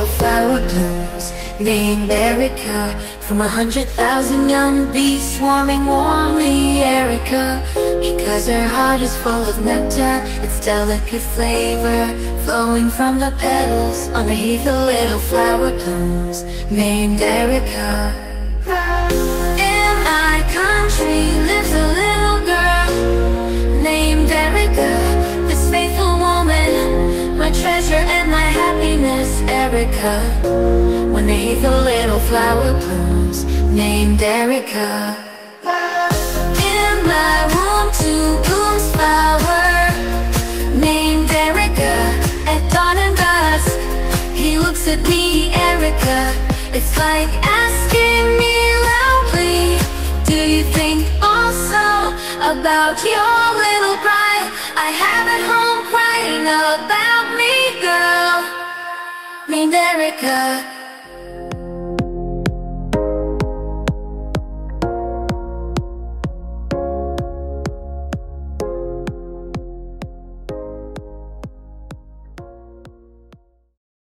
little flower blooms named Erika, from 100,000 young bees swarming warmly. Erika, because her heart is full of nectar, its delicate flavor flowing from the petals. Underneath the little flower blooms named Erika. In my country lives a little girl named Erika, this faithful woman, my treasure and my happiness. Erika, beneath the little flower blooms named Erika. In my womb too blooms flower named Erika. At dawn and dusk he looks at me, Erika. It's like asking me loudly, do you think also about your little bride I have at home crying about me, girl named Erika?